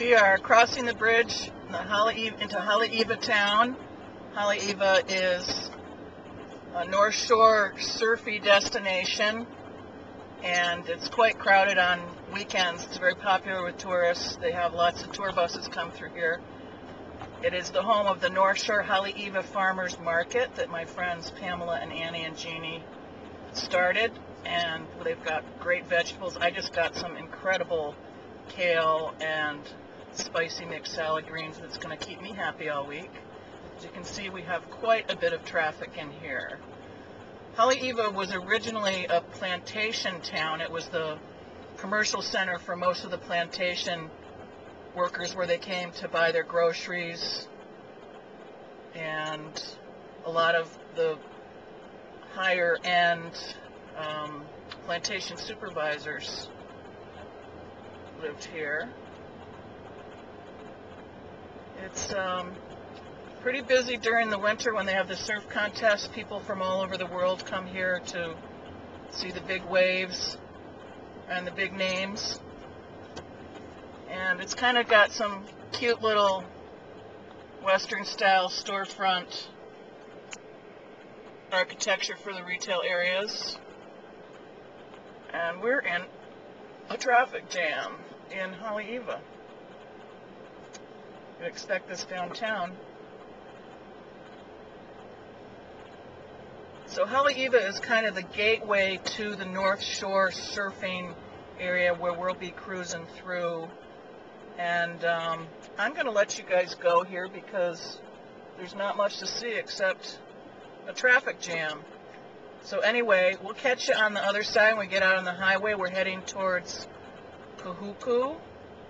We are crossing the bridge into Haleiwa town. Haleiwa is a North Shore surfy destination, and it's quite crowded on weekends. It's very popular with tourists. They have lots of tour buses come through here. It is the home of the North Shore Haleiwa Farmers Market that my friends Pamela and Annie and Jeannie started, and they've got great vegetables. I just got some incredible kale and spicy mixed salad greens that's going to keep me happy all week. As you can see, we have quite a bit of traffic in here. Haleiwa was originally a plantation town. It was the commercial center for most of the plantation workers, where they came to buy their groceries, and a lot of the higher end plantation supervisors lived here. It's pretty busy during the winter when they have the surf contest. People from all over the world come here to see the big waves and the big names. And it's kind of got some cute little Western style storefront architecture for the retail areas. And we're in a traffic jam in Haleiwa. You'd expect this downtown. So Haleiwa is kind of the gateway to the North Shore surfing area, where we'll be cruising through. And I'm going to let you guys go here because there's not much to see except a traffic jam. So anyway, we'll catch you on the other side when we get out on the highway. We're heading towards Kahuku,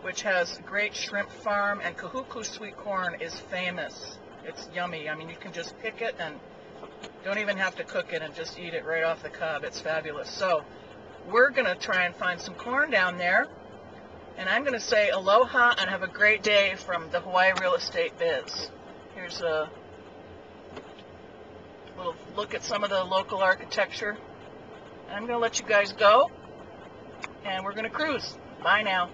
which has a great shrimp farm, and Kahuku sweet corn is famous. It's yummy. I mean, you can just pick it and don't even have to cook it, and just eat it right off the cob. It's fabulous. So we're going to try and find some corn down there. And I'm going to say aloha and have a great day from the Hawaii Real Estate Biz. Here's a little look at some of the local architecture. I'm going to let you guys go, and we're going to cruise. Bye now.